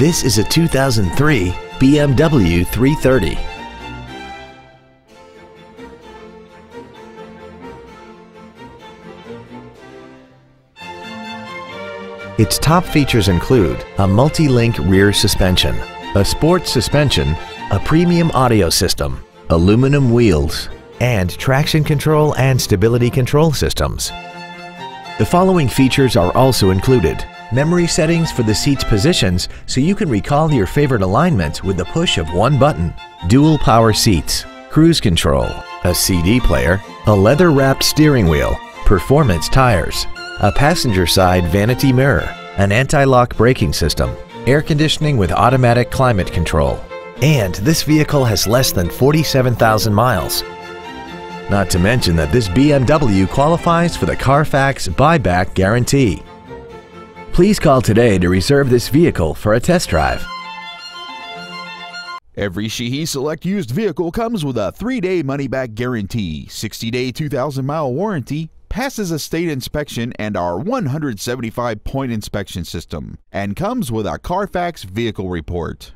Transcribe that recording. This is a 2003 BMW 330. Its top features include a multi-link rear suspension, a sports suspension, a premium audio system, aluminum wheels, and traction control and stability control systems. The following features are also included: memory settings for the seat's positions so you can recall your favorite alignments with the push of one button, dual power seats, cruise control, a CD player, a leather-wrapped steering wheel, performance tires, a passenger side vanity mirror, an anti-lock braking system, air conditioning with automatic climate control, and this vehicle has less than 47,000 miles. Not to mention that this BMW qualifies for the Carfax buyback guarantee. Please call today to reserve this vehicle for a test drive. Every Sheehy Select used vehicle comes with a 3-day money-back guarantee, 60-day 2,000-mile warranty, passes a state inspection and our 175-point inspection system, and comes with a Carfax vehicle report.